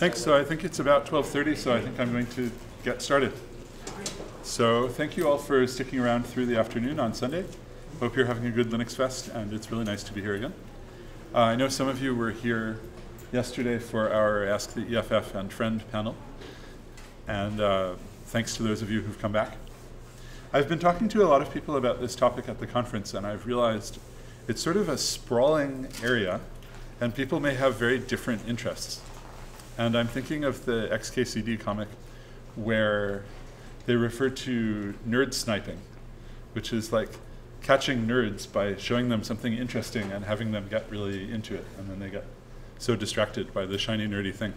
Thanks. So I think it's about 12:30, so I think I'm going to get started. So thank you all for sticking around through the afternoon on Sunday. Hope you're having a good Linux Fest, and it's really nice to be here again. I know some of you were here yesterday for our Ask the EFF and Friend panel, and thanks to those of you who've come back. I've been talking to a lot of people about this topic at the conference, and I've realized it's sort of a sprawling area, and people may have very different interests. And I'm thinking of the XKCD comic where they refer to nerd sniping, which is like catching nerds by showing them something interesting and having them get really into it, and then they get so distracted by the shiny, nerdy thing.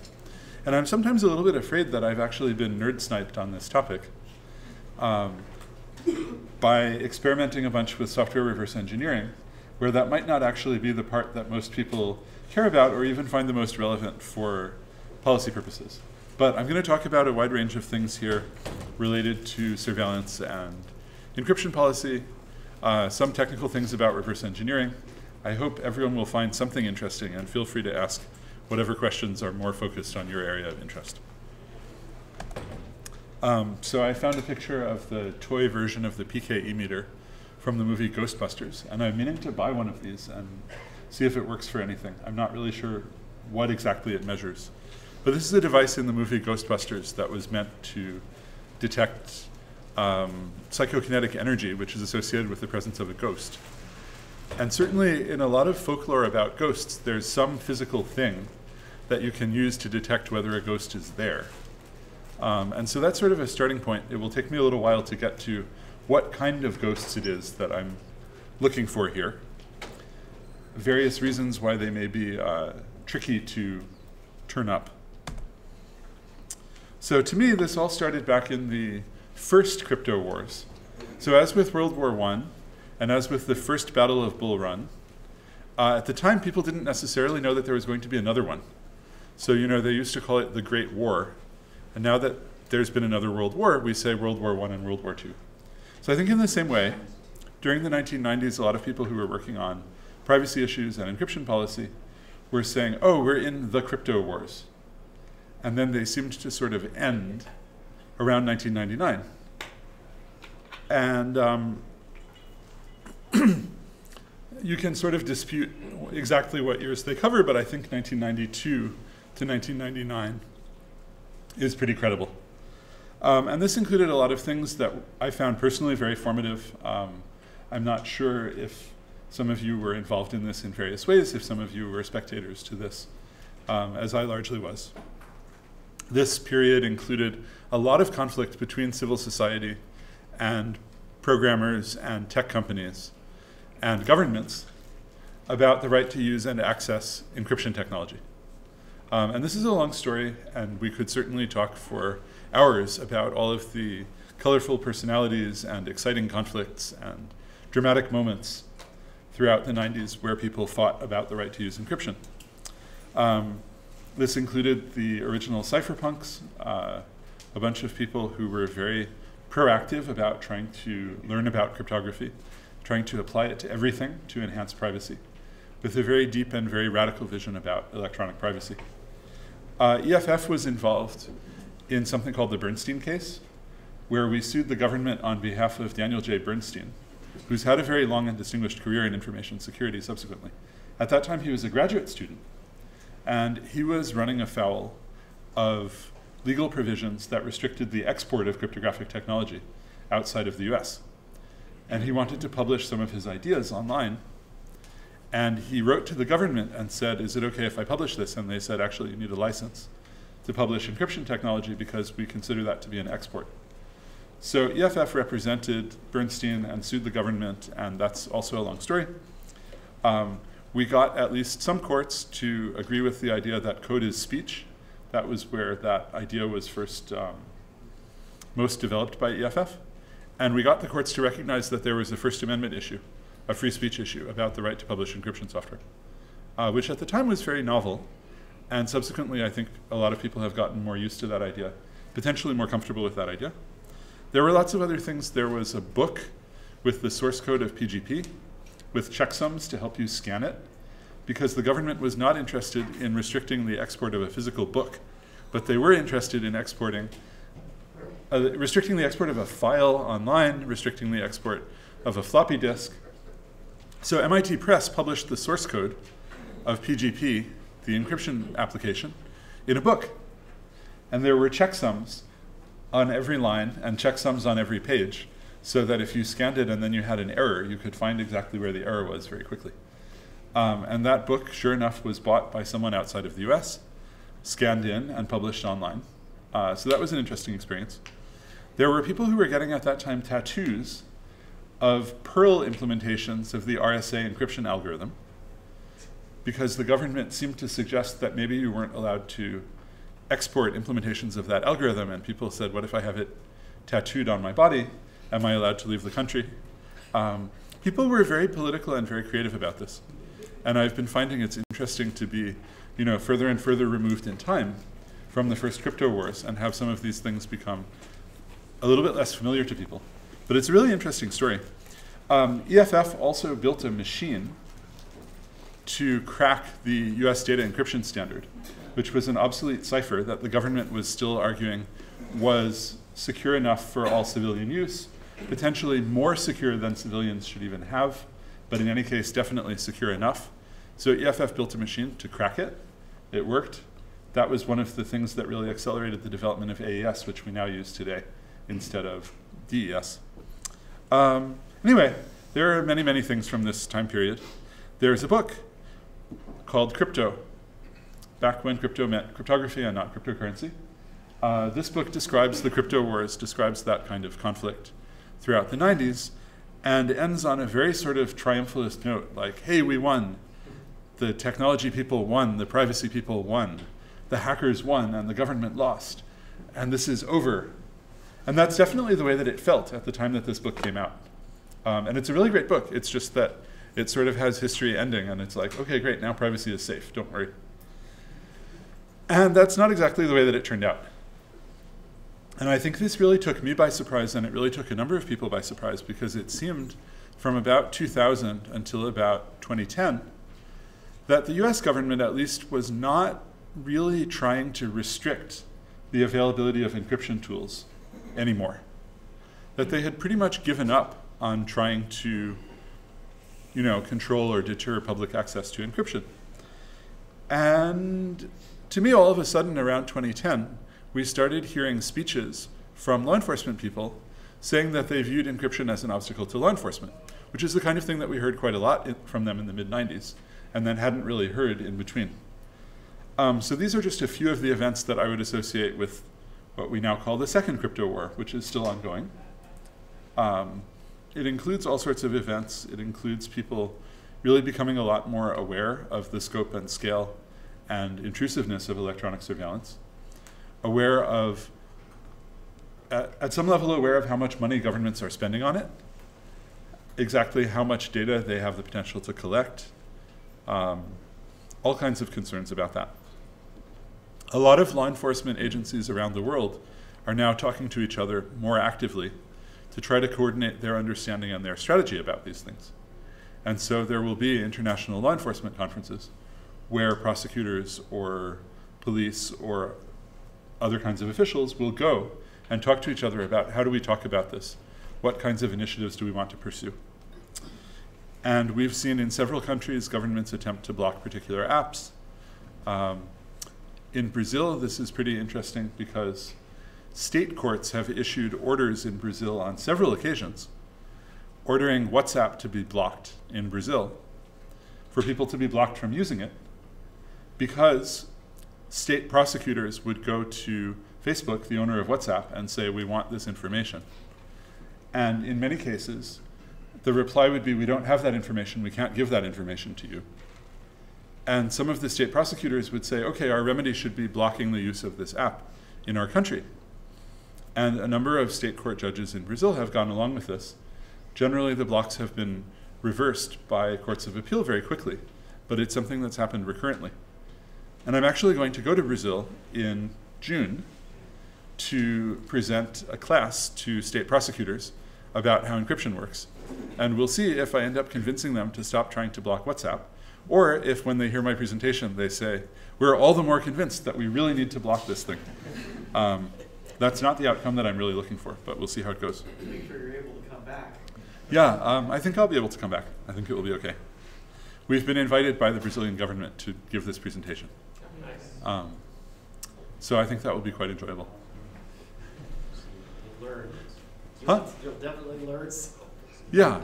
And I'm sometimes a little bit afraid that I've actually been nerd sniped on this topic by experimenting a bunch with software reverse engineering, where that might not actually be the part that most people care about or even find the most relevant for policy purposes. But I'm going to talk about a wide range of things here related to surveillance and encryption policy, some technical things about reverse engineering. I hope everyone will find something interesting, and feel free to ask whatever questions are more focused on your area of interest. So I found a picture of the toy version of the PKE meter from the movie Ghostbusters, and I'm meaning to buy one of these and see if it works for anything. I'm not really sure what exactly it measures. But this is a device in the movie Ghostbusters that was meant to detect psychokinetic energy, which is associated with the presence of a ghost. And certainly in a lot of folklore about ghosts, there's some physical thing that you can use to detect whether a ghost is there. And so that's sort of a starting point. It will take me a little while to get to what kind of ghosts it is that I'm looking for here, various reasons why they may be tricky to turn up. So to me, this all started back in the first crypto wars. So as with World War I, and as with the first Battle of Bull Run, at the time, people didn't necessarily know that there was going to be another one. So they used to call it the Great War. And now that there's been another World War, we say World War I and World War II. So I think in the same way, during the 1990s, a lot of people who were working on privacy issues and encryption policy were saying, oh, we're in the crypto wars. And then they seemed to sort of end around 1999. And you can sort of dispute exactly what years they cover, but I think 1992 to 1999 is pretty credible. And this included a lot of things that I found personally very formative. I'm not sure if some of you were involved in this in various ways, if some of you were spectators to this, as I largely was. This period included a lot of conflict between civil society and programmers and tech companies and governments about the right to use and access encryption technology. And this is a long story, and we could certainly talk for hours about all of the colorful personalities and exciting conflicts and dramatic moments throughout the 90s where people fought about the right to use encryption. This included the original cypherpunks, a bunch of people who were very proactive about trying to learn about cryptography, trying to apply it to everything to enhance privacy, with a very deep and very radical vision about electronic privacy. EFF was involved in something called the Bernstein case, where we sued the government on behalf of Daniel J. Bernstein, who's had a very long and distinguished career in information security subsequently. At that time, he was a graduate student, and he was running afoul of legal provisions that restricted the export of cryptographic technology outside of the US. And he wanted to publish some of his ideas online, and he wrote to the government and said, is it okay if I publish this? And they said, actually, you need a license to publish encryption technology because we consider that to be an export. So EFF represented Bernstein and sued the government, and that's also a long story. We got at least some courts to agree with the idea that code is speech. That was where that idea was first most developed by EFF. And we got the courts to recognize that there was a First Amendment issue, a free speech issue about the right to publish encryption software, which at the time was very novel. And subsequently, I think a lot of people have gotten more used to that idea, potentially more comfortable with that idea. There were lots of other things. There was a book with the source code of PGP with checksums to help you scan it, because the government was not interested in restricting the export of a physical book but they were interested in exporting, restricting the export of a file online, restricting the export of a floppy disk. So MIT Press published the source code of PGP, the encryption application, in a book. And there were checksums on every line and checksums on every page, so that if you scanned it and then you had an error, you could find exactly where the error was very quickly. And that book, sure enough, was bought by someone outside of the US, scanned in, and published online. So that was an interesting experience. There were people who were getting at that time tattoos of Perl implementations of the RSA encryption algorithm, because the government seemed to suggest that maybe you weren't allowed to export implementations of that algorithm. And people said, what if I have it tattooed on my body? Am I allowed to leave the country? People were very political and very creative about this. And I've been finding it's interesting to be, you know, further and further removed in time from the first crypto wars and have some of these things become a little bit less familiar to people. But it's a really interesting story. EFF also built a machine to crack the US data encryption standard, which was an obsolete cipher that the government was still arguing was secure enough for all civilian use, potentially more secure than civilians should even have, but in any case, definitely secure enough. So EFF built a machine to crack it. It worked. That was one of the things that really accelerated the development of AES, which we now use today instead of DES. Anyway, there are many, many things from this time period. There's a book called Crypto, back when crypto meant cryptography and not cryptocurrency. This book describes the crypto wars, describes that kind of conflict throughout the 90s, and ends on a very sort of triumphalist note, like, hey, we won. The technology people won, the privacy people won, the hackers won, and the government lost. And this is over. And that's definitely the way that it felt at the time that this book came out. And it's a really great book. It's just that it sort of has history ending, and it's like, OK, great, now privacy is safe. Don't worry. And that's not exactly the way that it turned out. And I think this really took me by surprise, and it really took a number of people by surprise, because it seemed from about 2000 until about 2010 that the US government, at least, was not really trying to restrict the availability of encryption tools anymore. That they had pretty much given up on trying to, you know, control or deter public access to encryption. And to me, all of a sudden, around 2010, we started hearing speeches from law enforcement people saying that they viewed encryption as an obstacle to law enforcement, which is the kind of thing that we heard quite a lot from them in the mid-90s, and then hadn't really heard in between. So these are just a few of the events that I would associate with what we now call the second crypto war, which is still ongoing. It includes all sorts of events. It includes people really becoming a lot more aware of the scope and scale and intrusiveness of electronic surveillance, aware of, at some level aware of how much money governments are spending on it, exactly how much data they have the potential to collect, all kinds of concerns about that. A lot of law enforcement agencies around the world are now talking to each other more actively to try to coordinate their understanding and their strategy about these things. And so there will be international law enforcement conferences where prosecutors or police or other kinds of officials will go and talk to each other about how do we talk about this? What kinds of initiatives do we want to pursue? And we've seen in several countries governments attempt to block particular apps. In Brazil, this is pretty interesting because state courts have issued orders in Brazil on several occasions ordering WhatsApp to be blocked in Brazil, for people to be blocked from using it, because state prosecutors would go to Facebook, the owner of WhatsApp, and say, we want this information. And in many cases, the reply would be, we don't have that information. We can't give that information to you. And some of the state prosecutors would say, OK, our remedy should be blocking the use of this app in our country. And a number of state court judges in Brazil have gone along with this. Generally, the blocks have been reversed by courts of appeal very quickly, but it's something that's happened recurrently. And I'm actually going to go to Brazil in June to present a class to state prosecutors about how encryption works. And we'll see if I end up convincing them to stop trying to block WhatsApp, Or if when they hear my presentation, they say, we're all the more convinced that we really need to block this thing. That's not the outcome that I'm really looking for, but we'll see how it goes. Make sure you're able to come back. Yeah, I think I'll be able to come back. I think it will be okay. We've been invited by the Brazilian government to give this presentation. Nice. So I think that will be quite enjoyable. You'll learn. Huh? You'll definitely learn. Yeah.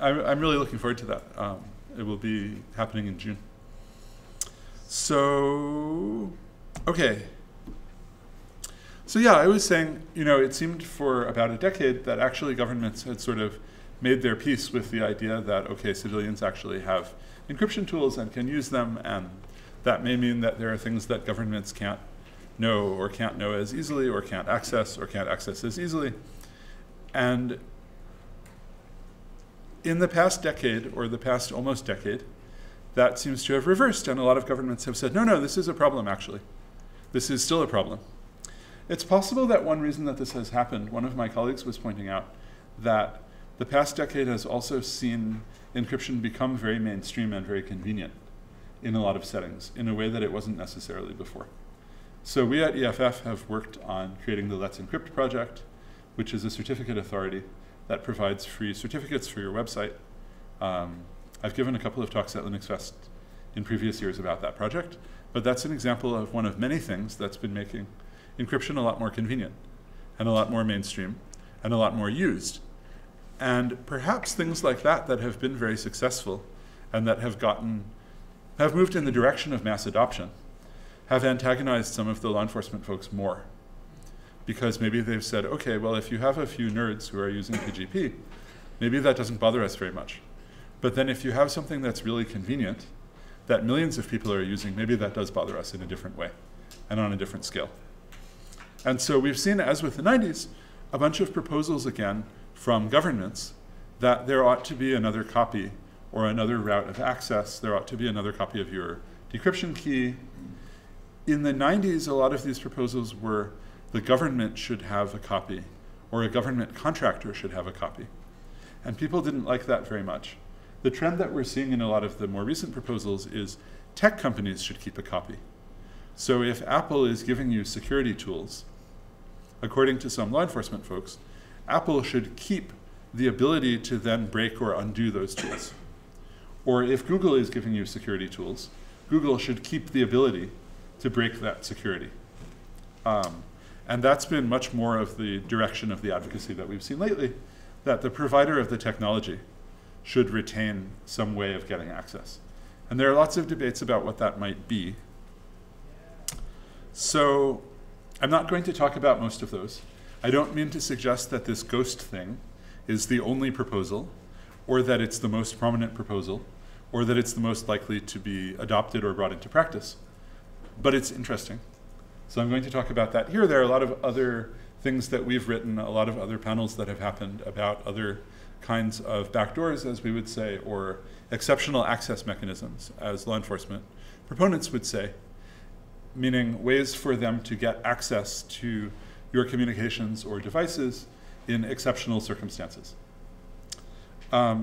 I'm really looking forward to that. It will be happening in June. So, okay. So yeah, I was saying, you know, it seemed for about a decade that actually governments had sort of made their peace with the idea that, okay, civilians actually have encryption tools and can use them, and that may mean that there are things that governments can't know or can't know as easily or can't access as easily. And in the past decade, or the past almost decade, that seems to have reversed, and a lot of governments have said, no, no, this is a problem, actually. This is still a problem. It's possible that one reason that this has happened, one of my colleagues was pointing out, that the past decade has also seen encryption become very mainstream and very convenient in a lot of settings, in a way that it wasn't necessarily before. So we at EFF have worked on creating the Let's Encrypt project, which is a certificate authority that provides free certificates for your website. I've given a couple of talks at LinuxFest in previous years about that project, but that's an example of one of many things that's been making encryption a lot more convenient, and a lot more mainstream, and a lot more used. And perhaps things like that that have been very successful and that have moved in the direction of mass adoption have antagonized some of the law enforcement folks more. Because maybe they've said, okay, well, if you have a few nerds who are using PGP, maybe that doesn't bother us very much. But then if you have something that's really convenient that millions of people are using, maybe that does bother us in a different way and on a different scale. And so we've seen, as with the 90s, a bunch of proposals again from governments that there ought to be another copy or another route of access. There ought to be another copy of your decryption key. In the 90s, a lot of these proposals were the government should have a copy or a government contractor should have a copy. And people didn't like that very much. The trend that we're seeing in a lot of the more recent proposals is tech companies should keep a copy. So if Apple is giving you security tools, according to some law enforcement folks, Apple should keep the ability to then break or undo those tools. Or if Google is giving you security tools, Google should keep the ability to break that security. And that's been much more of the direction of the advocacy that we've seen lately, that the provider of the technology should retain some way of getting access. And there are lots of debates about what that might be. So I'm not going to talk about most of those. I don't mean to suggest that this ghost thing is the only proposal, or that it's the most prominent proposal, or that it's the most likely to be adopted or brought into practice. But it's interesting. So I'm going to talk about that here. There are a lot of other things that we've written, a lot of other panels that have happened about other kinds of backdoors, as we would say, or exceptional access mechanisms, as law enforcement proponents would say, meaning ways for them to get access to your communications or devices in exceptional circumstances. So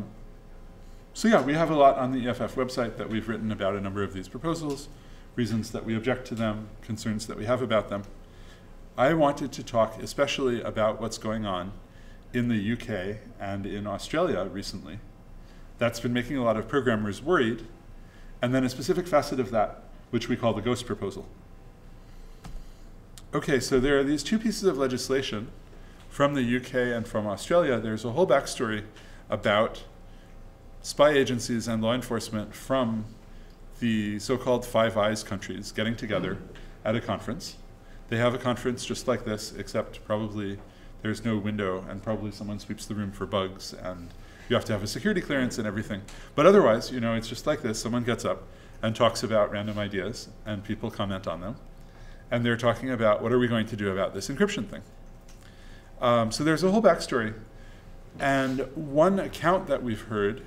yeah, we have a lot on the EFF website that we've written about a number of these proposals, reasons that we object to them, concerns that we have about them. I wanted to talk especially about what's going on in the UK and in Australia recently. That's been making a lot of programmers worried, and then a specific facet of that, which we call the ghost proposal. Okay, so there are these two pieces of legislation from the UK and from Australia. There's a whole backstory about spy agencies and law enforcement from the so-called Five Eyes countries getting together at a conference. They have a conference just like this, except probably there's no window and probably someone sweeps the room for bugs and you have to have a security clearance and everything. But otherwise, you know, it's just like this. Someone gets up and talks about random ideas and people comment on them. And they're talking about, what are we going to do about this encryption thing? So there's a whole backstory. And one account that we've heard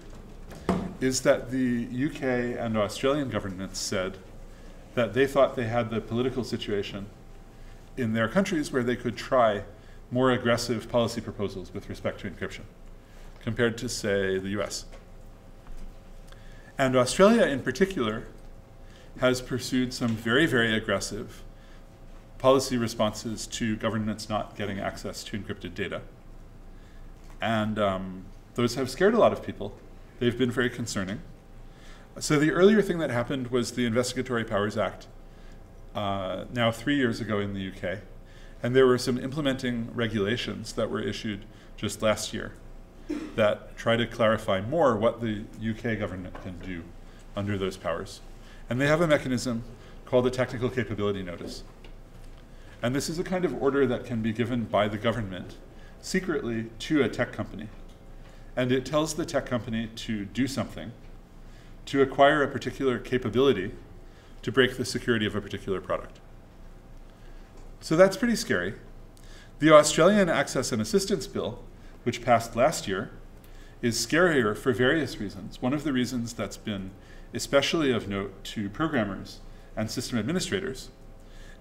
is that the UK and Australian governments said that they thought they had the political situation in their countries where they could try more aggressive policy proposals with respect to encryption compared to, say, the US. And Australia in particular has pursued some very, very aggressive policy responses to governments not getting access to encrypted data. And those have scared a lot of people. They've been very concerning. So the earlier thing that happened was the Investigatory Powers Act, now 3 years ago in the UK. And there were some implementing regulations that were issued just last year that try to clarify more what the UK government can do under those powers. And they have a mechanism called the Technical Capability Notice. And this is a kind of order that can be given by the government secretly to a tech company. And it tells the tech company to do something, to acquire a particular capability to break the security of a particular product. So that's pretty scary. The Australian Access and Assistance Bill, which passed last year, is scarier for various reasons. One of the reasons that's been especially of note to programmers and system administrators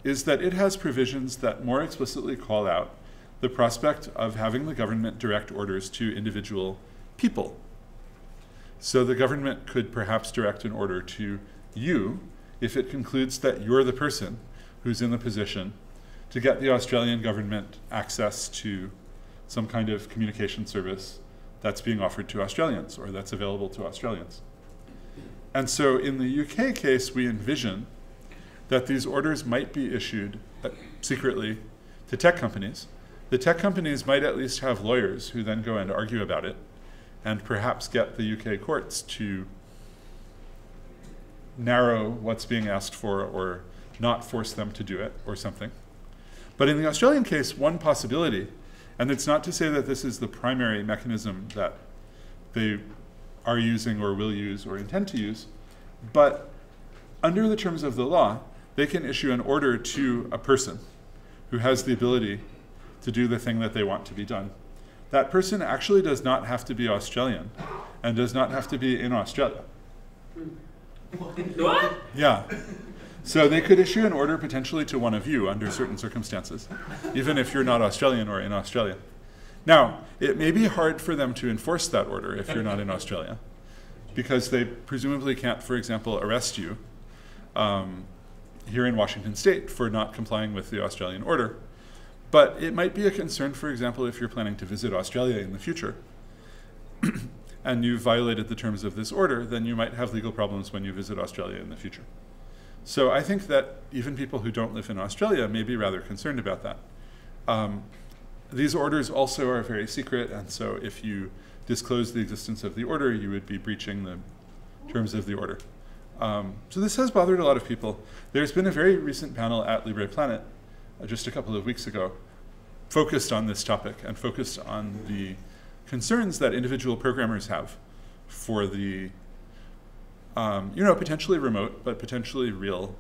is that it has provisions that more explicitly call out the prospect of having the government direct orders to individual people. So the government could perhaps direct an order to you if it concludes that you're the person who's in the position to get the Australian government access to some kind of communication service that's being offered to Australians or that's available to Australians. And so in the UK case, we envision that these orders might be issued secretly to tech companies. The tech companies might at least have lawyers who then go and argue about it and perhaps get the UK courts to narrow what's being asked for or not force them to do it or something. But in the Australian case, one possibility, and it's not to say that this is the primary mechanism that they are using or will use or intend to use, but under the terms of the law, they can issue an order to a person who has the ability to do the thing that they want to be done. That person actually does not have to be Australian and does not have to be in Australia. What? Yeah. So they could issue an order potentially to one of you under certain circumstances, even if you're not Australian or in Australia. Now, it may be hard for them to enforce that order if you're not in Australia, because they presumably can't, for example, arrest you here in Washington State for not complying with the Australian order. But it might be a concern, for example, if you're planning to visit Australia in the future and you violated the terms of this order, then you might have legal problems when you visit Australia in the future. So I think that even people who don't live in Australia may be rather concerned about that. These orders also are very secret, and so if you disclose the existence of the order, you would be breaching the terms of the order. So this has bothered a lot of people. There's been a very recent panel at LibrePlanet just a couple of weeks ago focused on this topic and focused on the concerns that individual programmers have for the potentially remote, but potentially real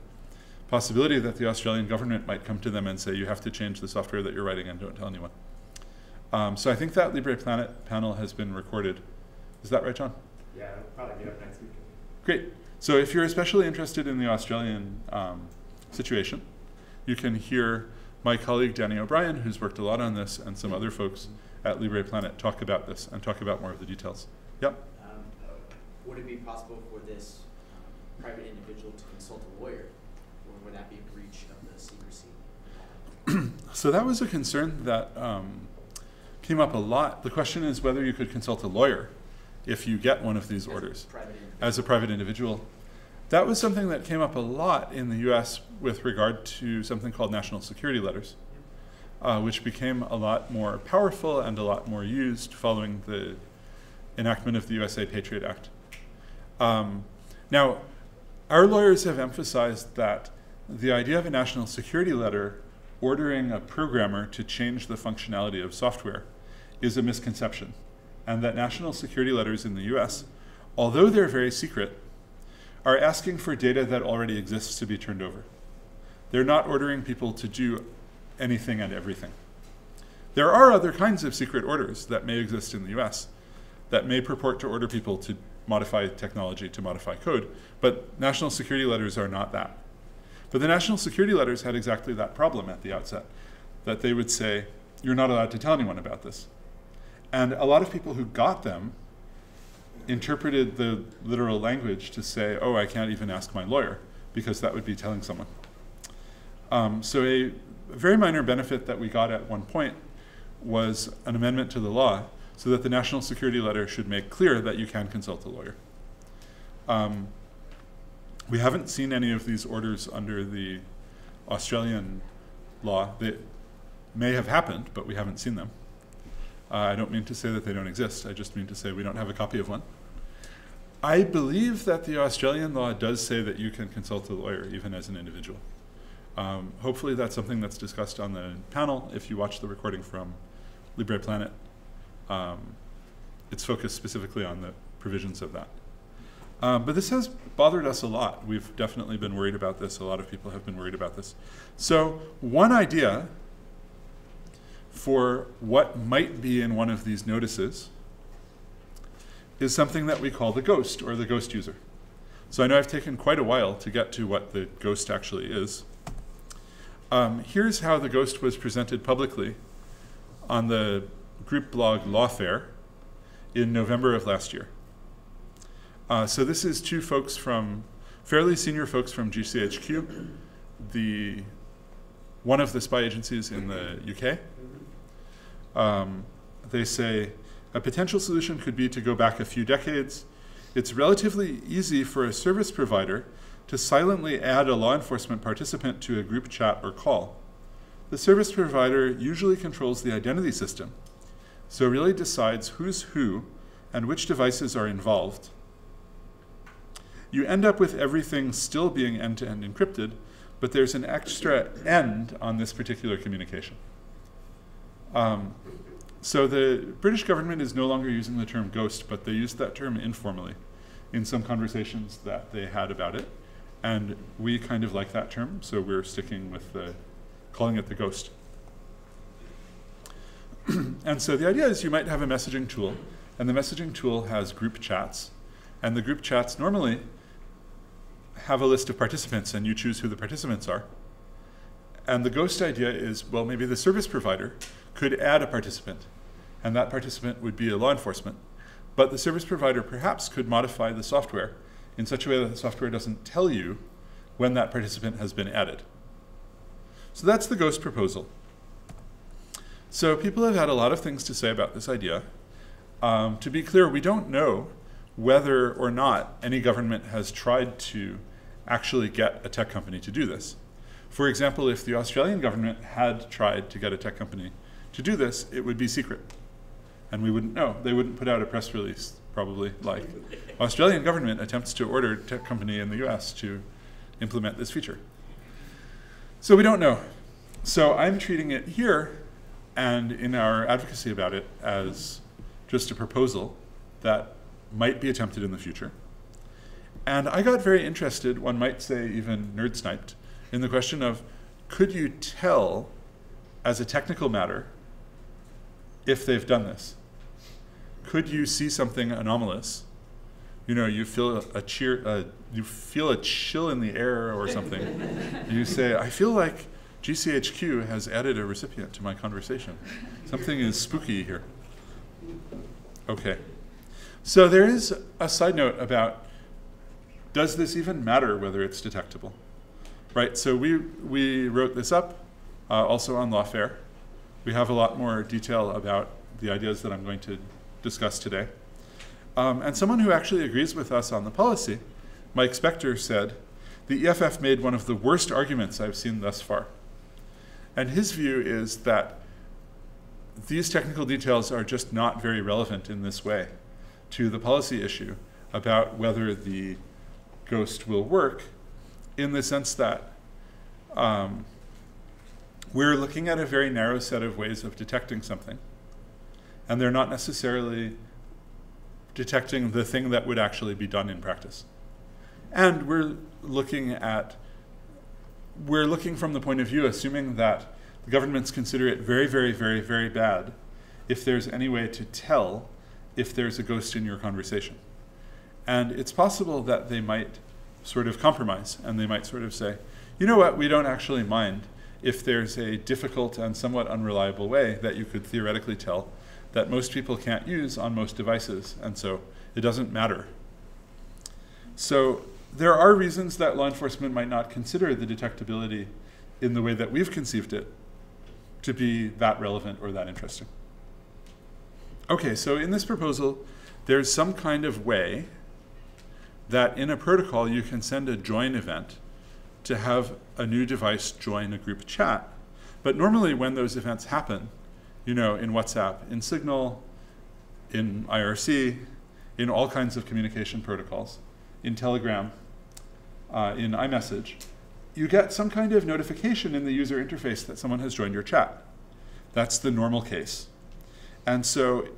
possibility that the Australian government might come to them and say, you have to change the software that you're writing and don't tell anyone. So I think that LibrePlanet panel has been recorded. Is that right, John? Yeah, it'll probably be up next week. Great. So if you're especially interested in the Australian situation, you can hear my colleague, Danny O'Brien, who's worked a lot on this, and some other folks at LibrePlanet talk about this and talk about more of the details. Yep? Would it be possible for this private individual to consult a lawyer, or would that be a breach of the secrecy? So that was a concern that came up a lot. The question is whether you could consult a lawyer if you get one of these orders as a private individual. That was something that came up a lot in the US with regard to something called national security letters, which became a lot more powerful and a lot more used following the enactment of the USA Patriot Act. Now, our lawyers have emphasized that the idea of a national security letter ordering a programmer to change the functionality of software is a misconception, and that national security letters in the US, although they're very secret, are asking for data that already exists to be turned over. They're not ordering people to do anything and everything. There are other kinds of secret orders that may exist in the US that may purport to order people to modify technology, to modify code, but national security letters are not that. But the national security letters had exactly that problem at the outset, that they would say, you're not allowed to tell anyone about this. And a lot of people who got them interpreted the literal language to say, oh, I can't even ask my lawyer, because that would be telling someone. So a very minor benefit that we got at one point was an amendment to the law so that the national security letter should make clear that you can consult a lawyer. We haven't seen any of these orders under the Australian law. They may have happened, but we haven't seen them. I don't mean to say that they don't exist. I just mean to say we don't have a copy of one. I believe that the Australian law does say that you can consult a lawyer even as an individual. Hopefully that's something that's discussed on the panel. If you watch the recording from LibrePlanet, it's focused specifically on the provisions of that. But this has bothered us a lot. We've definitely been worried about this. A lot of people have been worried about this. So one idea for what might be in one of these notices is something that we call the ghost, or the ghost user. So I know I've taken quite a while to get to what the ghost actually is. Here's how the ghost was presented publicly on the group blog Lawfare in November of last year. So this is two folks from, fairly senior folks from GCHQ, one of the spy agencies in the UK. They say, a potential solution could be to go back a few decades. It's relatively easy for a service provider to silently add a law enforcement participant to a group chat or call. The service provider usually controls the identity system, so really decides who's who and which devices are involved. You end up with everything still being end-to-end encrypted, but there's an extra end on this particular communication. So the British government is no longer using the term ghost, but they used that term informally in some conversations that they had about it. And we kind of like that term, so we're sticking with calling it the ghost. And so the idea is you might have a messaging tool, and the messaging tool has group chats. And the group chats normally have a list of participants, and you choose who the participants are. And the ghost idea is, well, maybe the service provider could add a participant, and that participant would be a law enforcement. But the service provider perhaps could modify the software in such a way that the software doesn't tell you when that participant has been added. So that's the ghost proposal. So people have had a lot of things to say about this idea. To be clear, we don't know whether or not any government has tried to actually get a tech company to do this. For example, if the Australian government had tried to get a tech company to do this, it would be secret, and we wouldn't know. They wouldn't put out a press release, probably, like, Australian government attempts to order tech company in the US to implement this feature. So we don't know. So I'm treating it here and in our advocacy about it as just a proposal that might be attempted in the future. And I got very interested, one might say even nerd-sniped, in the question of, could you tell, as a technical matter, if they've done this? Could you see something anomalous? You know, you feel a chill in the air or something. You say, I feel like GCHQ has added a recipient to my conversation. Something is spooky here. Okay. So there is a side note about, does this even matter whether it's detectable? Right, so we wrote this up, also on Lawfare. We have a lot more detail about the ideas that I'm going to discuss today. And someone who actually agrees with us on the policy, Mike Spector, said, the EFF made one of the worst arguments I've seen thus far. And his view is that these technical details are just not very relevant in this way to the policy issue about whether the ghost will work, in the sense that we're looking at a very narrow set of ways of detecting something, and they're not necessarily detecting the thing that would actually be done in practice. And we're looking from the point of view, assuming that the governments consider it very, very, very, very bad if there's any way to tell if there's a ghost in your conversation. And it's possible that they might sort of compromise, and they might sort of say, you know what, we don't actually mind if there's a difficult and somewhat unreliable way that you could theoretically tell that most people can't use on most devices, and so It doesn't matter. So there are reasons that law enforcement might not consider the detectability in the way that we've conceived it to be that relevant or that interesting. Okay, so in this proposal, there's some kind of way that in a protocol you can send a join event to have a new device join a group chat. But normally when those events happen, you know, in WhatsApp, in Signal, in IRC, in all kinds of communication protocols, in Telegram, in iMessage, you get some kind of notification in the user interface that someone has joined your chat. That's the normal case. And so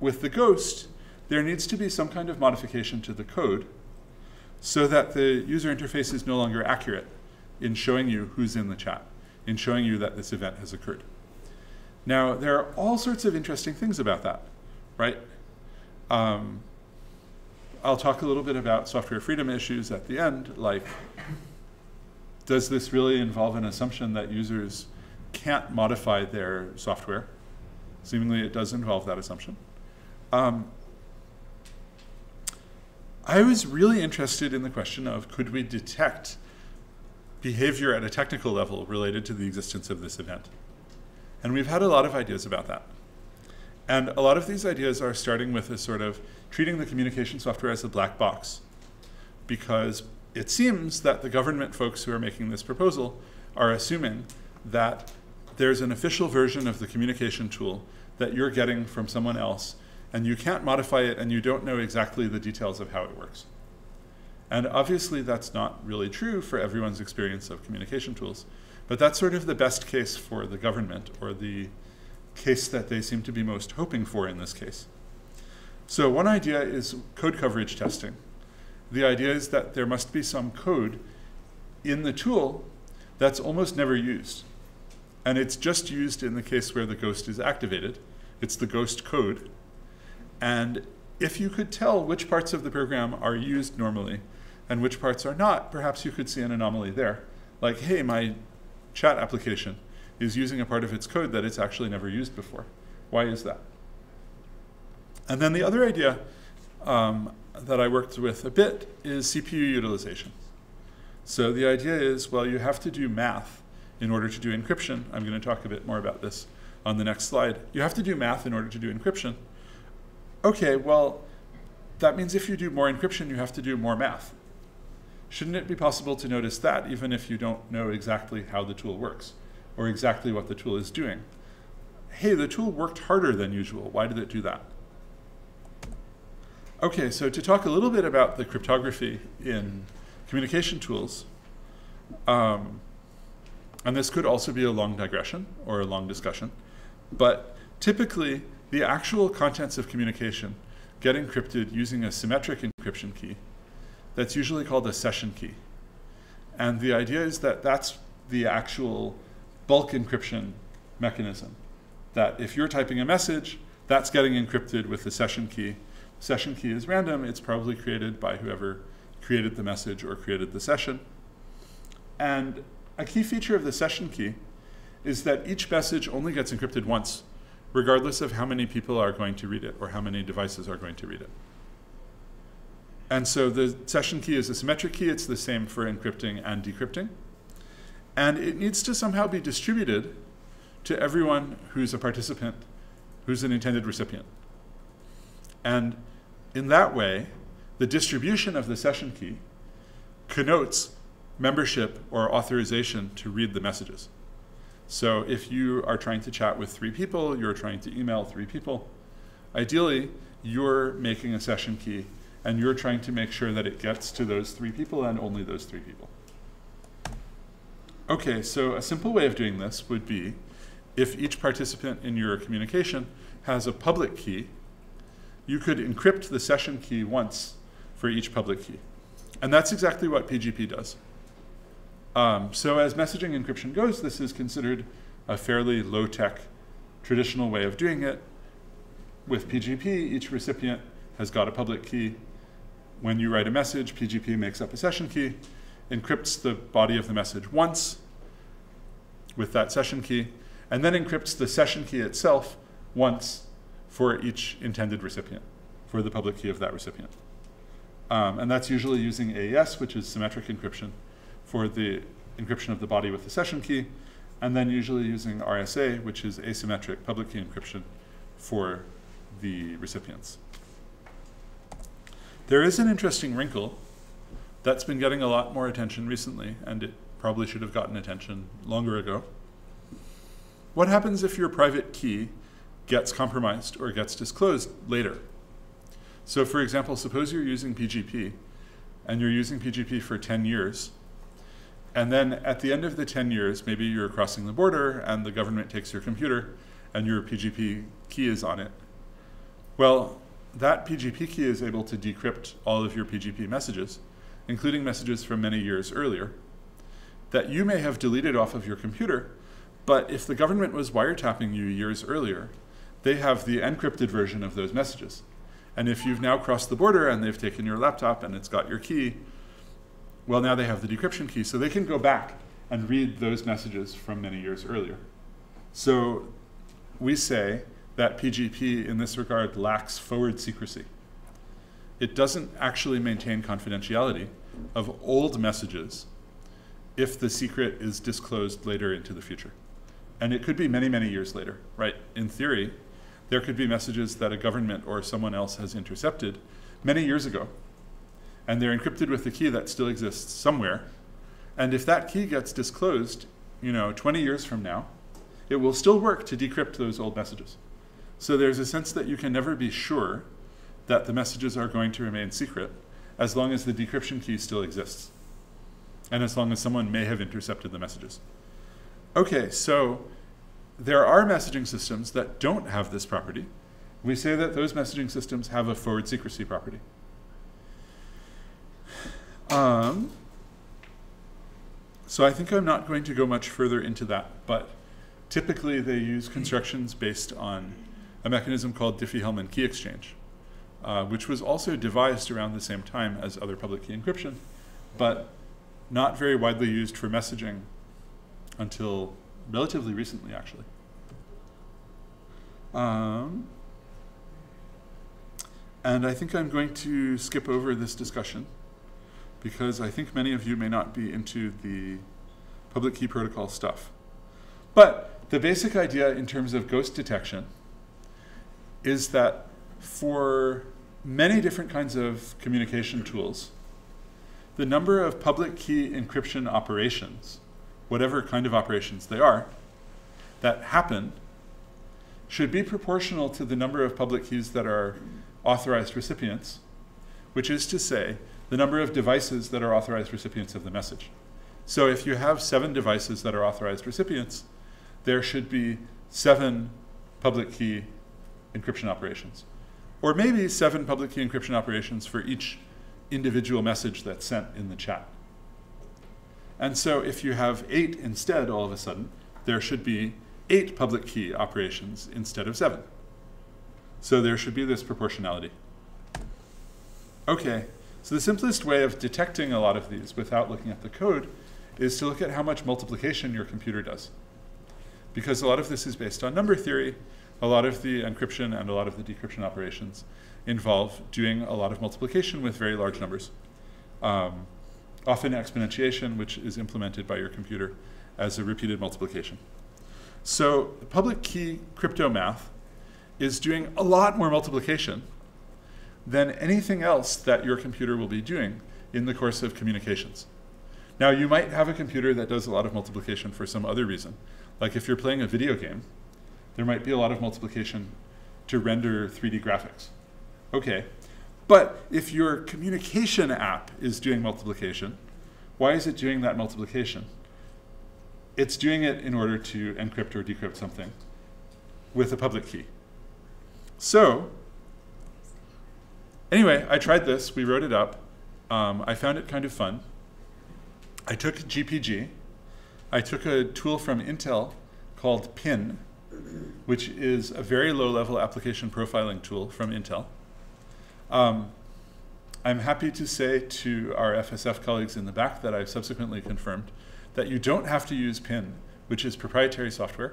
with the ghost, there needs to be some kind of modification to the code so that the user interface is no longer accurate in showing you who's in the chat, in showing you that this event has occurred. Now, there are all sorts of interesting things about that, right? I'll talk a little bit about software freedom issues at the end, like does this really involve an assumption that users can't modify their software? Seemingly it does involve that assumption. I was really interested in the question of could we detect behavior at a technical level related to the existence of this event? And we've had a lot of ideas about that. And a lot of these ideas are starting with a sort of treating the communication software as a black box, because it seems that the government folks who are making this proposal are assuming that there's an official version of the communication tool that you're getting from someone else, and you can't modify it, and you don't know exactly the details of how it works. And obviously that's not really true for everyone's experience of communication tools, but that's sort of the best case for the government, or the case that they seem to be most hoping for in this case. So one idea is code coverage testing. The idea is that there must be some code in the tool that's almost never used. And it's just used in the case where the ghost is activated. It's the ghost code. And if you could tell which parts of the program are used normally and which parts are not, perhaps you could see an anomaly there. Like, hey, my chat application is using a part of its code that it's actually never used before. Why is that? And then the other idea that I worked with a bit is CPU utilization. So the idea is, well, you have to do math in order to do encryption. I'm going to talk a bit more about this on the next slide. You have to do math in order to do encryption. Okay, well, that means if you do more encryption, you have to do more math. Shouldn't it be possible to notice that even if you don't know exactly how the tool works or exactly what the tool is doing? Hey, the tool worked harder than usual. Why did it do that? Okay, so to talk a little bit about the cryptography in communication tools, and this could also be a long digression or a long discussion, but typically, the actual contents of communication get encrypted using a symmetric encryption key that's usually called a session key. And the idea is that that's the actual bulk encryption mechanism, that if you're typing a message, that's getting encrypted with the session key. Session key is random. It's probably created by whoever created the message or created the session. And a key feature of the session key is that each message only gets encrypted once, regardless of how many people are going to read it or how many devices are going to read it. And so the session key is a symmetric key. It's the same for encrypting and decrypting. And it needs to somehow be distributed to everyone who's a participant, who's an intended recipient. And in that way, the distribution of the session key connotes membership or authorization to read the messages. So if you are trying to chat with 3 people, you're trying to email 3 people, ideally, you're making a session key, and you're trying to make sure that it gets to those 3 people and only those 3 people. OK, so a simple way of doing this would be if each participant in your communication has a public key, you could encrypt the session key once for each public key. And that's exactly what PGP does. So as messaging encryption goes, this is considered a fairly low-tech, traditional way of doing it. With PGP, each recipient has got a public key. When you write a message, PGP makes up a session key, encrypts the body of the message once with that session key, and then encrypts the session key itself once for each intended recipient. for the public key of that recipient. And that's usually using AES, which is symmetric encryption, for the encryption of the body with the session key, and then usually using RSA, which is asymmetric public key encryption for the recipients. There is an interesting wrinkle that's been getting a lot more attention recently, and it probably should have gotten attention longer ago. What happens if your private key gets compromised or gets disclosed later? So for example, suppose you're using PGP, and you're using PGP for 10 years, and then at the end of the 10 years, maybe you're crossing the border, and the government takes your computer, and your PGP key is on it. Well, that PGP key is able to decrypt all of your PGP messages, including messages from many years earlier, that you may have deleted off of your computer, but if the government was wiretapping you years earlier, they have the encrypted version of those messages. And if you've now crossed the border and they've taken your laptop and it's got your key, well, now they have the decryption key, so they can go back and read those messages from many years earlier. So we say that PGP in this regard lacks forward secrecy. It doesn't actually maintain confidentiality of old messages if the secret is disclosed later into the future. And it could be many, many years later, right? In theory, there could be messages that a government or someone else has intercepted many years ago, and they're encrypted with the key that still exists somewhere. And if that key gets disclosed, 20 years from now, it will still work to decrypt those old messages. So there's a sense that you can never be sure that the messages are going to remain secret as long as the decryption key still exists, and as long as someone may have intercepted the messages. Okay, so there are messaging systems that don't have this property. We say that those messaging systems have a forward secrecy property. So I think I'm not going to go much further into that, but typically they use constructions based on a mechanism called Diffie-Hellman key exchange, which was also devised around the same time as other public key encryption, but not very widely used for messaging until relatively recently, actually. And I think I'm going to skip over this discussion because I think many of you may not be into the public key protocol stuff. But the basic idea in terms of ghost detection is that for many different kinds of communication tools, the number of public key encryption operations, whatever kind of operations they are, that happen should be proportional to the number of public keys that are authorized recipients, which is to say the number of devices that are authorized recipients of the message. So if you have 7 devices that are authorized recipients, there should be 7 public key encryption operations, or maybe 7 public key encryption operations for each individual message that's sent in the chat. And so if you have 8 instead, all of a sudden, there should be 8 public key operations instead of 7. So there should be this proportionality. Okay, so the simplest way of detecting a lot of these without looking at the code is to look at how much multiplication your computer does. Because a lot of this is based on number theory, a lot of the encryption and a lot of the decryption operations involve doing a lot of multiplication with very large numbers. Often exponentiation, which is implemented by your computer as a repeated multiplication. So public key crypto math is doing a lot more multiplication than anything else that your computer will be doing in the course of communications. Now, you might have a computer that does a lot of multiplication for some other reason. Like if you're playing a video game, there might be a lot of multiplication to render 3D graphics. Okay. But if your communication app is doing multiplication, why is it doing that multiplication? It's doing it in order to encrypt or decrypt something with a public key. So anyway, I tried this. We wrote it up. I found it kind of fun. I took GPG. I took a tool from Intel called PIN, which is a very low-level application profiling tool from Intel. I'm happy to say to our FSF colleagues in the back that I've subsequently confirmed that you don't have to use PIN, which is proprietary software,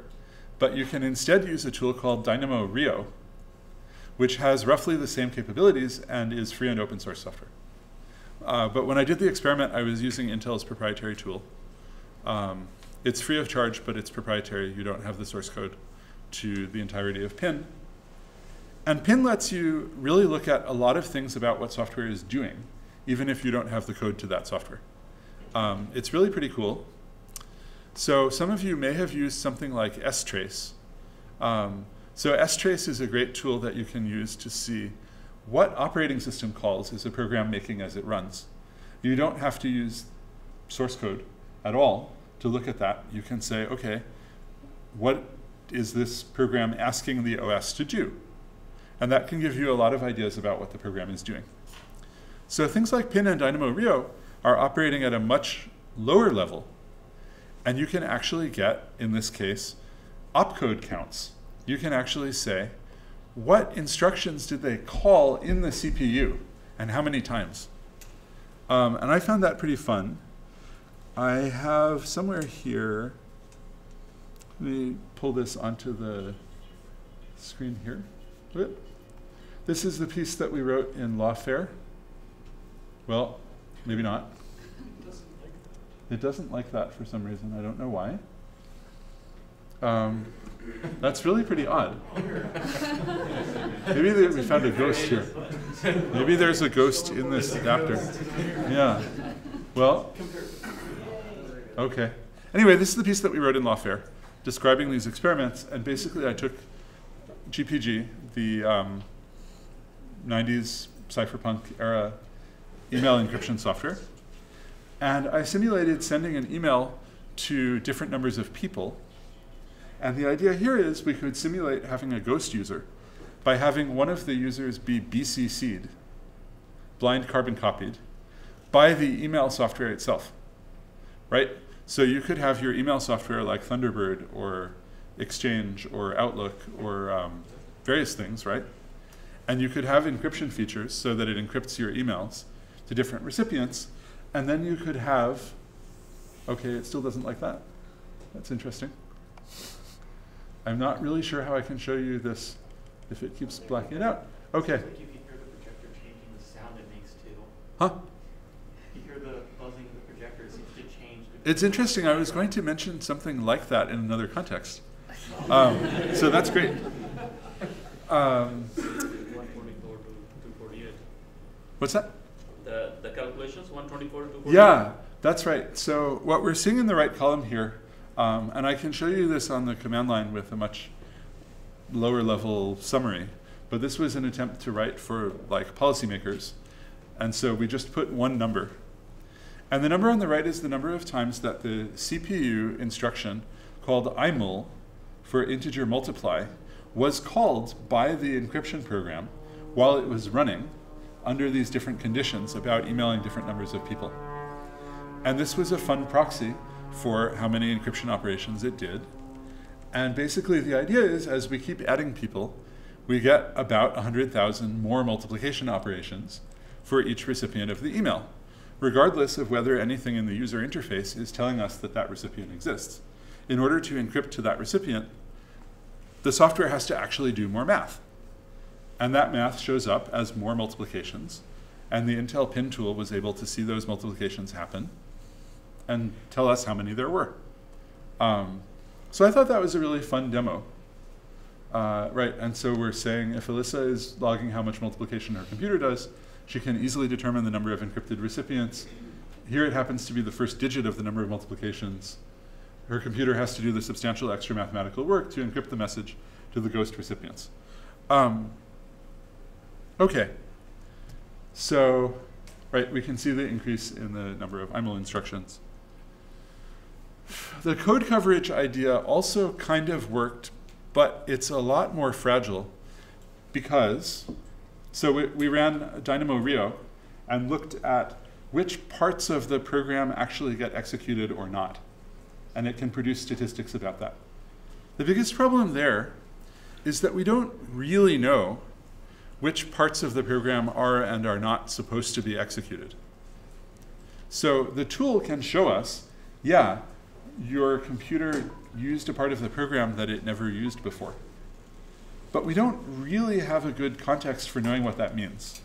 but you can instead use a tool called Dynamo Rio, which has roughly the same capabilities and is free and open source software. But when I did the experiment, I was using Intel's proprietary tool. It's free of charge, but it's proprietary. You don't have the source code to the entirety of PIN. And PIN lets you really look at a lot of things about what software is doing, even if you don't have the code to that software. It's really pretty cool. So some of you may have used something like strace. So strace is a great tool that you can use to see what operating system calls is a program making as it runs. You don't have to use source code at all to look at that. You can say, okay, what is this program asking the OS to do? And that can give you a lot of ideas about what the program is doing. So things like PIN and Dynamo Rio are operating at a much lower level. And you can actually get, in this case, opcode counts. You can actually say, what instructions did they call in the CPU and how many times? And I found that pretty fun. I have somewhere here, let me pull this onto the screen here. This is the piece that we wrote in Lawfare. Well, maybe not. It doesn't like that for some reason. I don't know why. That's really pretty odd. Maybe we found a ghost here. Maybe there's a ghost in this adapter. Yeah. Well, OK. Anyway, this is the piece that we wrote in Lawfare describing these experiments. And basically, I took GPG, the 90s cypherpunk era email encryption software. And I simulated sending an email to different numbers of people. And the idea here is we could simulate having a ghost user by having one of the users be BCC'd, blind carbon copied, by the email software itself, right? So you could have your email software like Thunderbird or Exchange or Outlook or various things, right? And you could have encryption features so that it encrypts your emails to different recipients. And then you could have, OK, it still doesn't like that. That's interesting. I'm not really sure how I can show you this if it keeps blacking it out. OK. It's like you can hear the projector changing the sound it makes, too. Huh? You hear the buzzing of the projector. It seems to change. It's interesting. I was going to mention something like that in another context. So that's great. What's that? The calculations, 124 to 248? Yeah, that's right. So what we're seeing in the right column here, and I can show you this on the command line with a much lower level summary, but this was an attempt to write for like policymakers. And so we just put one number. And the number on the right is the number of times that the CPU instruction called imul for integer multiply was called by the encryption program while it was running under these different conditions about emailing different numbers of people. And this was a fun proxy for how many encryption operations it did. And basically the idea is as we keep adding people, we get about 100,000 more multiplication operations for each recipient of the email, regardless of whether anything in the user interface is telling us that that recipient exists. In order to encrypt to that recipient, the software has to actually do more math. And that math shows up as more multiplications. And the Intel PIN tool was able to see those multiplications happen and tell us how many there were. So I thought that was a really fun demo. Right, and so we're saying if Alyssa is logging how much multiplication her computer does, she can easily determine the number of encrypted recipients. Here it happens to be the first digit of the number of multiplications. Her computer has to do the substantial extra mathematical work to encrypt the message to the ghost recipients. OK, so right, we can see the increase in the number of IML instructions. The code coverage idea also kind of worked, but it's a lot more fragile because, so we ran Dynamo Rio and looked at which parts of the program actually get executed or not. And it can produce statistics about that. The biggest problem there is that we don't really know which parts of the program are and are not supposed to be executed. So the tool can show us, yeah, your computer used a part of the program that it never used before. But we don't really have a good context for knowing what that means,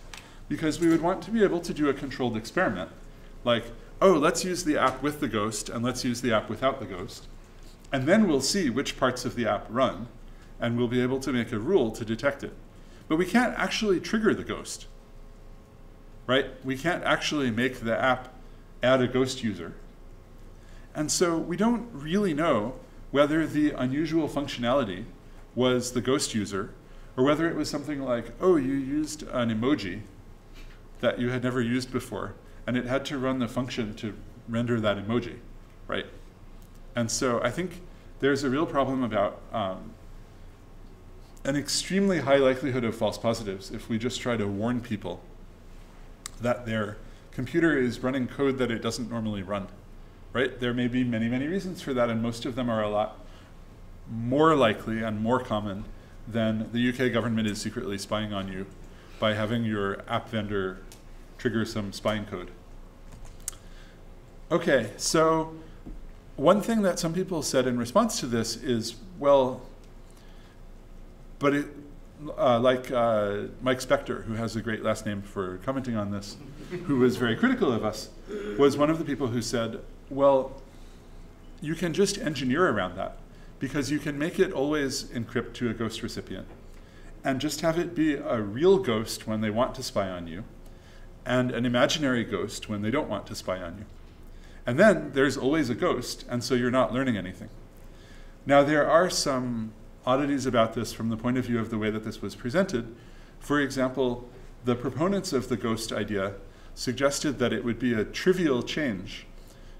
because we would want to be able to do a controlled experiment, like, oh, let's use the app with the ghost and let's use the app without the ghost, and then we'll see which parts of the app run, and we'll be able to make a rule to detect it. But we can't actually trigger the ghost, right? We can't actually make the app add a ghost user. And so we don't really know whether the unusual functionality was the ghost user, or whether it was something like, oh, you used an emoji that you had never used before, and it had to run the function to render that emoji, right? And so I think there's a real problem about an extremely high likelihood of false positives if we just try to warn people that their computer is running code that it doesn't normally run, right? There may be many, many reasons for that, and most of them are a lot more likely and more common than the UK government is secretly spying on you by having your app vendor trigger some spying code. Okay, so one thing that some people said in response to this is, well, but it, like Mike Spector, who has a great last name for commenting on this, who was very critical of us, was one of the people who said, well, you can just engineer around that, because you can make it always encrypt to a ghost recipient and just have it be a real ghost when they want to spy on you and an imaginary ghost when they don't want to spy on you. And then there's always a ghost, and so you're not learning anything. Now, there are some oddities about this from the point of view of the way that this was presented. For example, the proponents of the ghost idea suggested that it would be a trivial change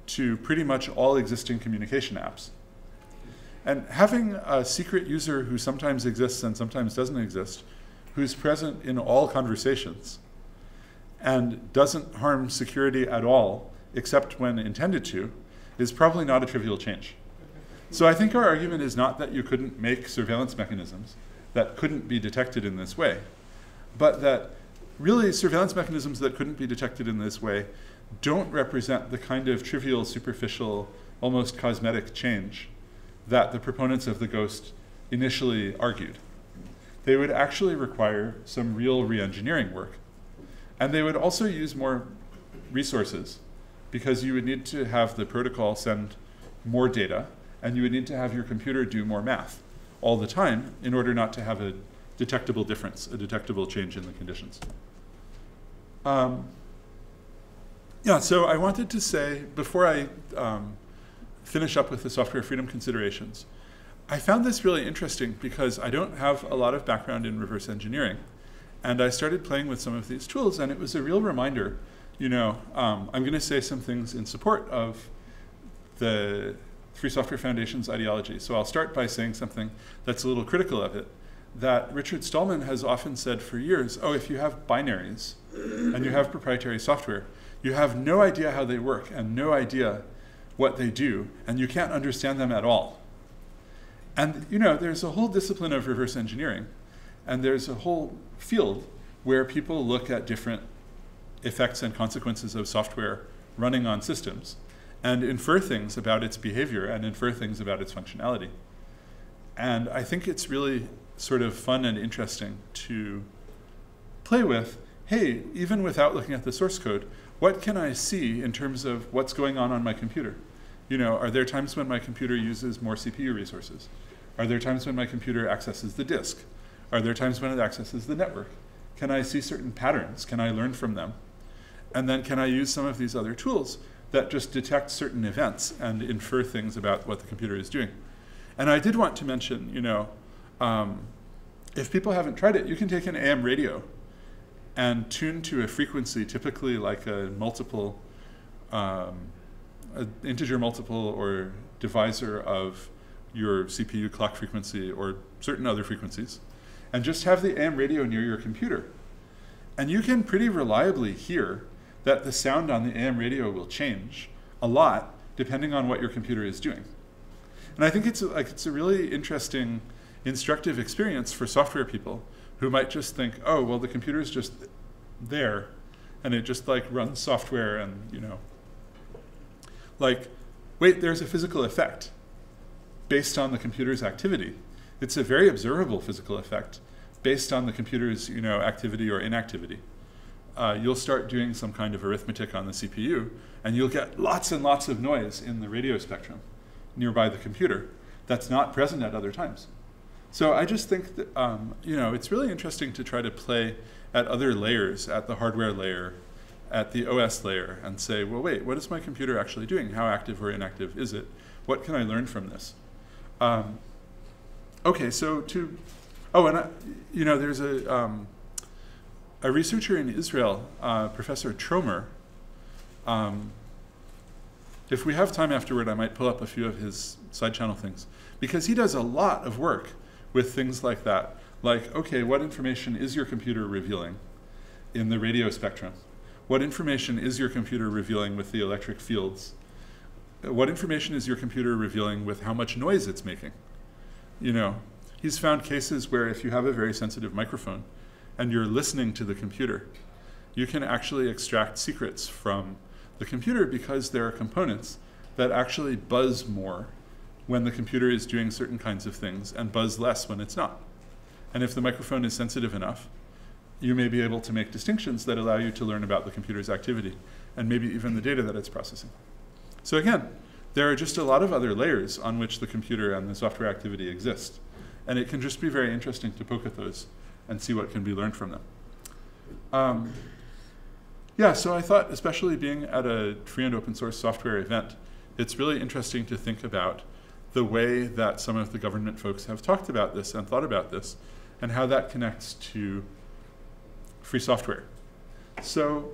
to pretty much all existing communication apps. And having a secret user who sometimes exists and sometimes doesn't exist, who's present in all conversations and doesn't harm security at all, except when intended to, is probably not a trivial change. So I think our argument is not that you couldn't make surveillance mechanisms that couldn't be detected in this way, but that really surveillance mechanisms that couldn't be detected in this way don't represent the kind of trivial, superficial, almost cosmetic change that the proponents of the ghost initially argued. They would actually require some real re-engineering work. And they would also use more resources, because you would need to have the protocol send more data, and you would need to have your computer do more math all the time in order not to have a detectable difference, a detectable change in the conditions. Yeah, so I wanted to say, before I finish up with the software freedom considerations, I found this really interesting because I don't have a lot of background in reverse engineering. And I started playing with some of these tools, and it was a real reminder. You know, I'm going to say some things in support of the Free Software Foundation's ideology. So I'll start by saying something that's a little critical of it, that Richard Stallman has often said for years, oh, if you have binaries and you have proprietary software, you have no idea how they work and no idea what they do, and you can't understand them at all. And you know, there's a whole discipline of reverse engineering, and there's a whole field where people look at different effects and consequences of software running on systems and infer things about its behavior and infer things about its functionality. And I think it's really sort of fun and interesting to play with, hey, even without looking at the source code, what can I see in terms of what's going on my computer? You know, are there times when my computer uses more CPU resources? Are there times when my computer accesses the disk? Are there times when it accesses the network? Can I see certain patterns? Can I learn from them? And then can I use some of these other tools that just detect certain events and infer things about what the computer is doing? And I did want to mention, you know, if people haven't tried it, you can take an AM radio and tune to a frequency, typically like a multiple, an integer multiple or divisor of your CPU clock frequency or certain other frequencies, and just have the AM radio near your computer. And you can pretty reliably hear that the sound on the AM radio will change a lot depending on what your computer is doing. And I think it's a really interesting, instructive experience for software people who might just think, oh, well, the computer is just there, and it just like runs software, and you know, like, wait, there's a physical effect based on the computer's activity. It's a very observable physical effect based on the computer's activity or inactivity. You'll start doing some kind of arithmetic on the CPU, and you'll get lots and lots of noise in the radio spectrum nearby the computer that's not present at other times. So I just think that it's really interesting to try to play at other layers, at the hardware layer, at the OS layer, and say, well, wait, what is my computer actually doing? How active or inactive is it? What can I learn from this? Okay, so to, oh, and there's a researcher in Israel, Professor Tromer. If we have time afterward, I might pull up a few of his side channel things, because he does a lot of work with things like that. Like, okay, what information is your computer revealing in the radio spectrum? What information is your computer revealing with the electric fields? What information is your computer revealing with how much noise it's making? He's found cases where if you have a very sensitive microphone and you're listening to the computer, you can actually extract secrets from the computer because there are components that actually buzz more when the computer is doing certain kinds of things and buzz less when it's not. And if the microphone is sensitive enough, you may be able to make distinctions that allow you to learn about the computer's activity and maybe even the data that it's processing. So again, there are just a lot of other layers on which the computer and the software activity exist. And it can just be very interesting to poke at those and see what can be learned from them. Yeah, so I thought, especially being at a free and open source software event, it's really interesting to think about the way that some of the government folks have talked about this and thought about this, and how that connects to free software. So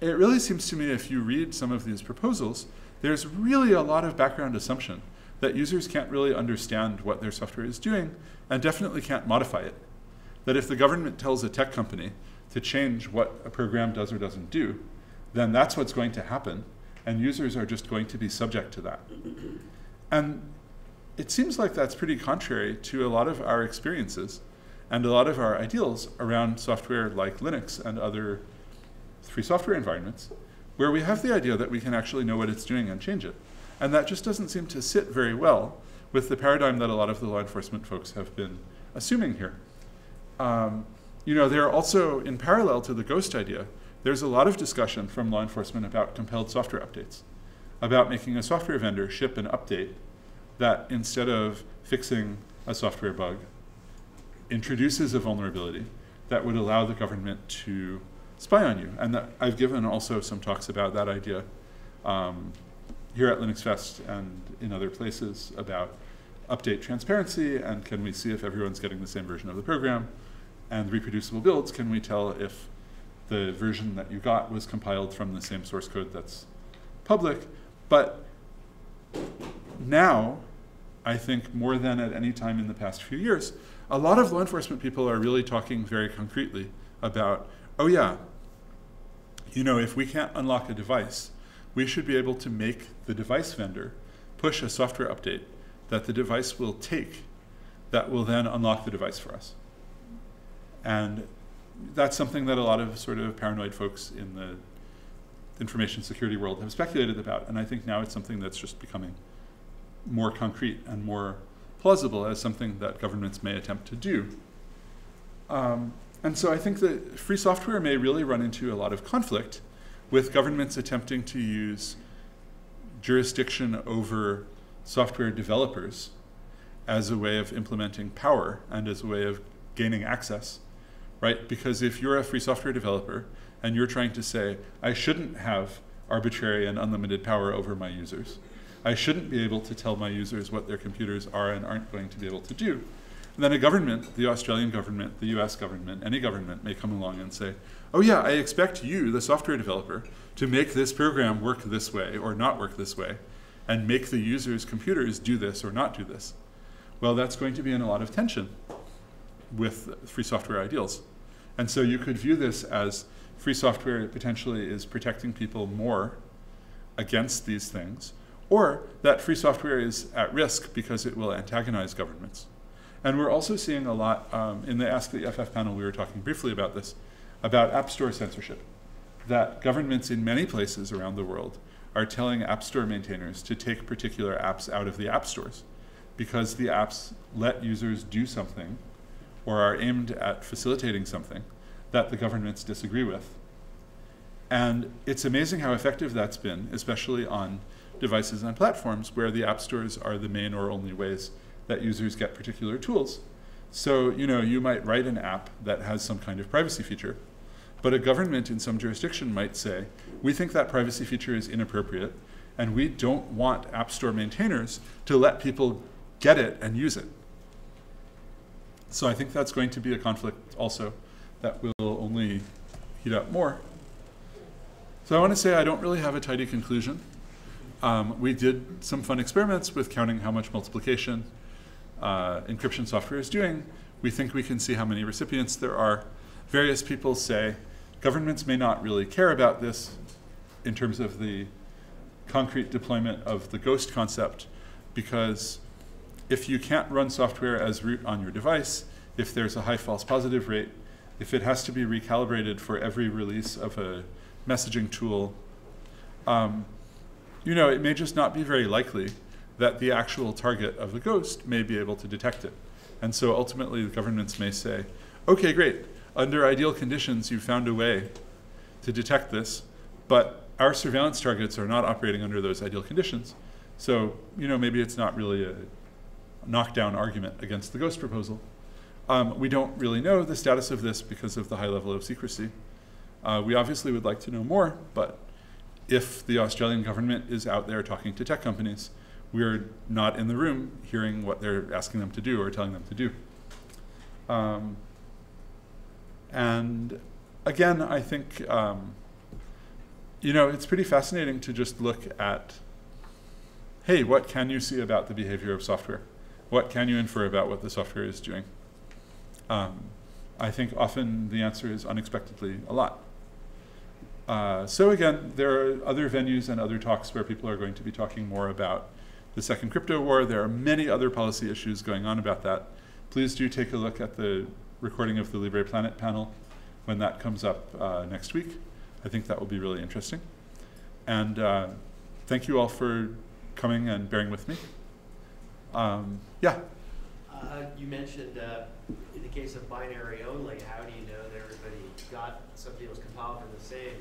it really seems to me, if you read some of these proposals, there's really a lot of background assumption that users can't really understand what their software is doing and definitely can't modify it. That if the government tells a tech company to change what a program does or doesn't do, then that's what's going to happen, and users are just going to be subject to that. And it seems like that's pretty contrary to a lot of our experiences and a lot of our ideals around software like Linux and other free software environments, where we have the idea that we can actually know what it's doing and change it. And that just doesn't seem to sit very well with the paradigm that a lot of the law enforcement folks have been assuming here. There are also, in parallel to the ghost idea, there's a lot of discussion from law enforcement about compelled software updates, about making a software vendor ship an update that, instead of fixing a software bug, introduces a vulnerability that would allow the government to spy on you. And that I've given also some talks about that idea here at LinuxFest and in other places about update transparency, and can we see if everyone's getting the same version of the program, and reproducible builds, can we tell if the version that you got was compiled from the same source code that's public. But now, I think more than at any time in the past few years, a lot of law enforcement people are really talking very concretely about, oh yeah, if we can't unlock a device, we should be able to make the device vendor push a software update that the device will take that will then unlock the device for us. And that's something that a lot of sort of paranoid folks in the information security world have speculated about. And I think now it's something that's just becoming more concrete and more plausible as something that governments may attempt to do. And so I think that free software may really run into a lot of conflict with governments attempting to use jurisdiction over software developers as a way of implementing power and as a way of gaining access, right? Because if you're a free software developer and you're trying to say, I shouldn't have arbitrary and unlimited power over my users, I shouldn't be able to tell my users what their computers are and aren't going to be able to do, and then a government, the Australian government, the US government, any government may come along and say, oh yeah, I expect you, the software developer, to make this program work this way or not work this way, and make the users' computers do this or not do this. Well, that's going to be in a lot of tension with free software ideals. And so you could view this as free software potentially is protecting people more against these things, or that free software is at risk because it will antagonize governments. And we're also seeing a lot in the Ask the EFF panel, we were talking briefly about this, about App Store censorship, that governments in many places around the world are telling App Store maintainers to take particular apps out of the App Stores because the apps let users do something or are aimed at facilitating something that the governments disagree with. And it's amazing how effective that's been, especially on devices and platforms where the app stores are the main or only ways that users get particular tools. So, you know, you might write an app that has some kind of privacy feature, but a government in some jurisdiction might say, we think that privacy feature is inappropriate, and we don't want app store maintainers to let people get it and use it. So I think that's going to be a conflict also that will only heat up more. So I want to say I don't really have a tidy conclusion. We did some fun experiments with counting how much multiplication encryption software is doing. We think we can see how many recipients there are. Various people say governments may not really care about this in terms of the concrete deployment of the ghost concept, because if you can't run software as root on your device, if there's a high false positive rate, if it has to be recalibrated for every release of a messaging tool, you know, it may just not be very likely that the actual target of the ghost may be able to detect it. And so ultimately, the governments may say, OK, great. Under ideal conditions, you found a way to detect this, but our surveillance targets are not operating under those ideal conditions. So, you know, maybe it's not really a knockdown argument against the ghost proposal. We don't really know the status of this because of the high level of secrecy. We obviously would like to know more, but if the Australian government is out there talking to tech companies, we're not in the room hearing what they're asking them to do or telling them to do. And again, I think you know, it's pretty fascinating to just look at, hey, what can you see about the behavior of software? What can you infer about what the software is doing? I think often the answer is unexpectedly a lot. So again, there are other venues and other talks where people are going to be talking more about the second crypto war. There are many other policy issues going on about that. Please do take a look at the recording of the LibrePlanet panel when that comes up next week. I think that will be really interesting. And thank you all for coming and bearing with me. Yeah? You mentioned in the case of binary only, how do you know that everybody got something that was compiled from the same?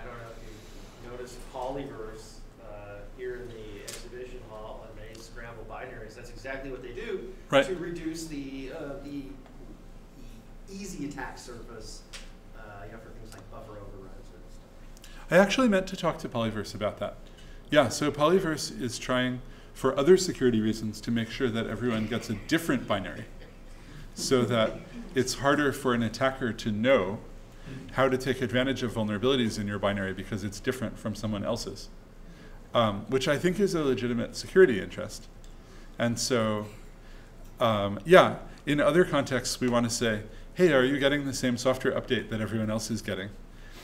I don't know if you noticed Polyverse here in the exhibition hall, and they scramble binaries. That's exactly what they do, right, to reduce the easy attack surface, you know, for things like buffer overrides and stuff. I actually meant to talk to Polyverse about that. Yeah, so Polyverse is trying, for other security reasons, to make sure that everyone gets a different binary so that it's harder for an attacker to know how to take advantage of vulnerabilities in your binary because it's different from someone else's, which I think is a legitimate security interest. And so, yeah, in other contexts, we want to say, hey, are you getting the same software update that everyone else is getting?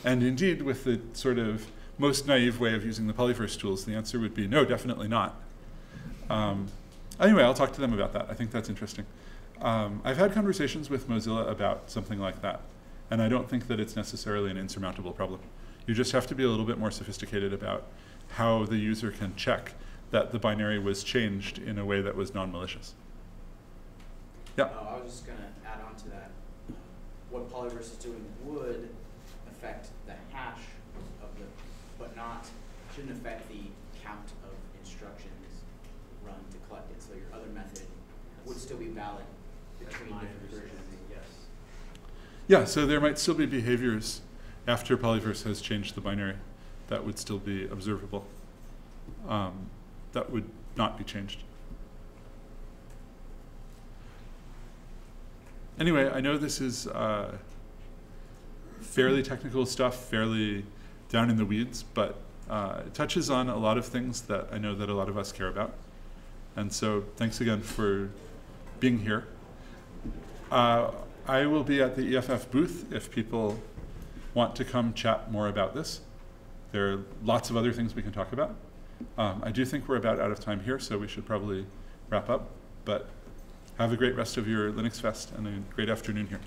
And indeed, with the sort of most naive way of using the Polyverse tools, the answer would be no, definitely not. Anyway, I'll talk to them about that. I think that's interesting. I've had conversations with Mozilla about something like that, and I don't think that it's necessarily an insurmountable problem. You just have to be a little bit more sophisticated about how the user can check that the binary was changed in a way that was non-malicious. Yeah? I was just going to add on to that. What Polyverse is doing would affect the hash of the, but not, shouldn't affect the count of instructions run to collect it. So your other method would still be valid between different versions. Yes. Yeah, so there might still be behaviors after Polyverse has changed the binary that would still be observable, that would not be changed. Anyway, I know this is fairly technical stuff, fairly down in the weeds, but it touches on a lot of things that I know that a lot of us care about. And so thanks again for being here. I will be at the EFF booth if people want to come chat more about this. There are lots of other things we can talk about. I do think we're about out of time here, so we should probably wrap up. But have a great rest of your LinuxFest and a great afternoon here.